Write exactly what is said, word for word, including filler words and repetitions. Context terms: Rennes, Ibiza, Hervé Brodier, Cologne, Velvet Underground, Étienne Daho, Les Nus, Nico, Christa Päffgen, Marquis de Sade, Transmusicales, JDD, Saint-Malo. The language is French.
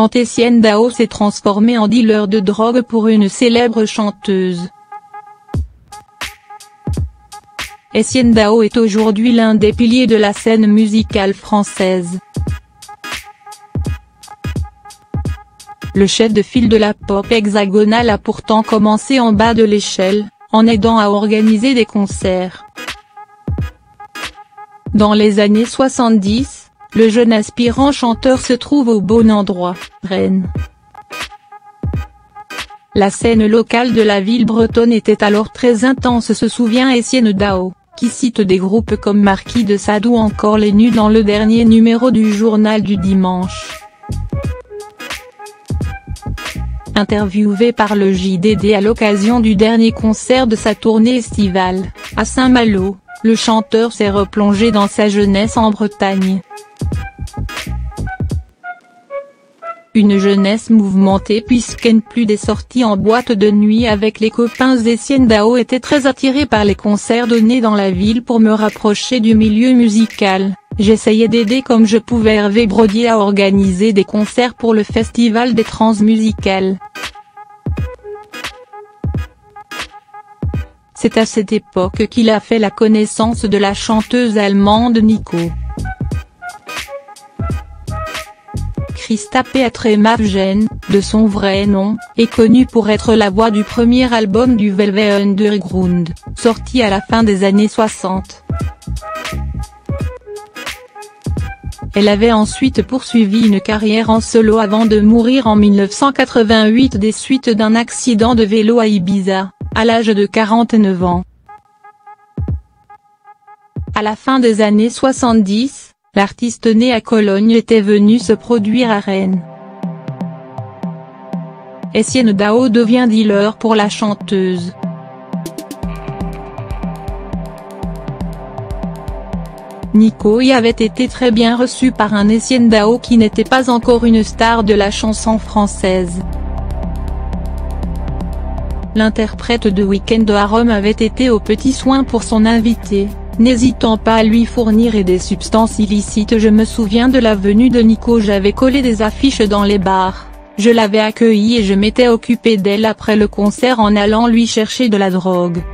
quand Étienne Daho s'est transformé en dealer de drogue pour une célèbre chanteuse. Étienne Daho est aujourd'hui l'un des piliers de la scène musicale française. Le chef de file de la pop hexagonale a pourtant commencé en bas de l'échelle, en aidant à organiser des concerts. Dans les années soixante-dix, le jeune aspirant chanteur se trouve au bon endroit, Rennes. La scène locale de la ville bretonne était alors très intense, se souvient Étienne Daho, qui cite des groupes comme Marquis de Sade ou encore Les Nus dans le dernier numéro du journal du dimanche. Interviewé par le J D D à l'occasion du dernier concert de sa tournée estivale, à Saint-Malo, le chanteur s'est replongé dans sa jeunesse en Bretagne. Une jeunesse mouvementée puisqu'une plus des sorties en boîte de nuit avec les copains. Étienne Daho était très attiré par les concerts donnés dans la ville. Pour me rapprocher du milieu musical, j'essayais d'aider comme je pouvais. Hervé Brodier a organisé des concerts pour le festival des Transmusicales. C'est à cette époque qu'il a fait la connaissance de la chanteuse allemande Nico. Christa Päffgen, de son vrai nom, est connue pour être la voix du premier album du Velvet Underground, sorti à la fin des années soixante. Elle avait ensuite poursuivi une carrière en solo avant de mourir en mille neuf cent quatre-vingt-huit des suites d'un accident de vélo à Ibiza, à l'âge de quarante-neuf ans. À la fin des années soixante-dix, l'artiste né à Cologne était venu se produire à Rennes. Étienne Daho devient dealer pour la chanteuse. Nico y avait été très bien reçu par un Étienne Daho qui n'était pas encore une star de la chanson française. L'interprète de Week-end à Rome avait été aux petits soins pour son invité, n'hésitant pas à lui fournir des substances illicites. Je me souviens de la venue de Nico, j'avais collé des affiches dans les bars, je l'avais accueillie et je m'étais occupé d'elle après le concert en allant lui chercher de la drogue.